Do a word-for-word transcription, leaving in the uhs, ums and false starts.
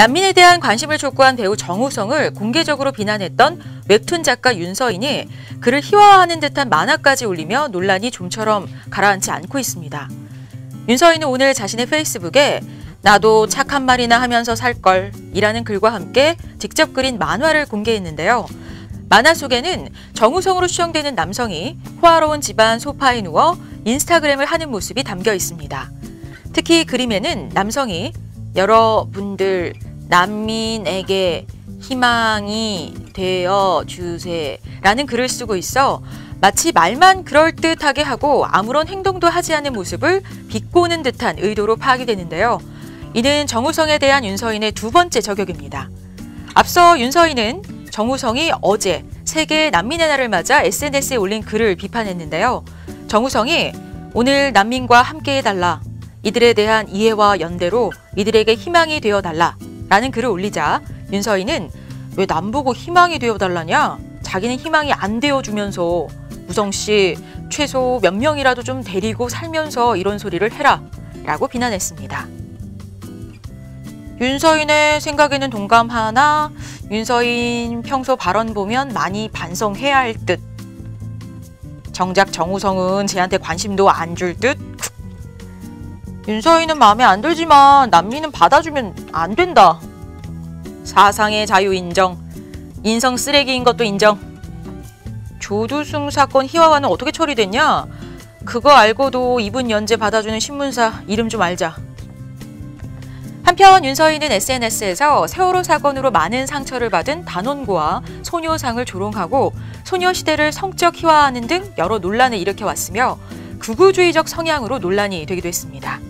난민에 대한 관심을 촉구한 배우 정우성을 공개적으로 비난했던 웹툰 작가 윤서인이 그를 희화화하는 듯한 만화까지 올리며 논란이 좀처럼 가라앉지 않고 있습니다. 윤서인은 오늘 자신의 페이스북에 나도 착한 말이나 하면서 살걸 이라는 글과 함께 직접 그린 만화를 공개했는데요. 만화 속에는 정우성으로 추정되는 남성이 호화로운 집안 소파에 누워 인스타그램을 하는 모습이 담겨 있습니다. 특히 그림에는 남성이 여러분들 난민에게 희망이 되어주세요 라는 글을 쓰고 있어 마치 말만 그럴듯하게 하고 아무런 행동도 하지 않은 모습을 비꼬는 듯한 의도로 파악이 되는데요. 이는 정우성에 대한 윤서인의 두 번째 저격입니다. 앞서 윤서인은 정우성이 어제 세계 난민의 날을 맞아 에스엔에스에 올린 글을 비판했는데요. 정우성이 오늘 난민과 함께해달라, 이들에 대한 이해와 연대로 이들에게 희망이 되어달라 라는 글을 올리자 윤서인은 왜 남보고 희망이 되어달라냐, 자기는 희망이 안 되어주면서 우성씨 최소 몇 명이라도 좀 데리고 살면서 이런 소리를 해라 라고 비난했습니다. 윤서인의 생각에는 동감하나 윤서인 평소 발언 보면 많이 반성해야 할 듯, 정작 정우성은 쟤한테 관심도 안 줄 듯, 윤서인은 마음에 안 들지만 남미는 받아주면 안 된다, 사상의 자유 인정, 인성 쓰레기인 것도 인정, 조두승 사건 희화화는 어떻게 처리됐냐, 그거 알고도 이분 연재 받아주는 신문사 이름 좀 알자. 한편 윤서인은 에스엔에스에서 세월호 사건으로 많은 상처를 받은 단원고와 소녀상을 조롱하고 소녀시대를 성적 희화화하는 등 여러 논란을 일으켜왔으며 극우주의적 성향으로 논란이 되기도 했습니다.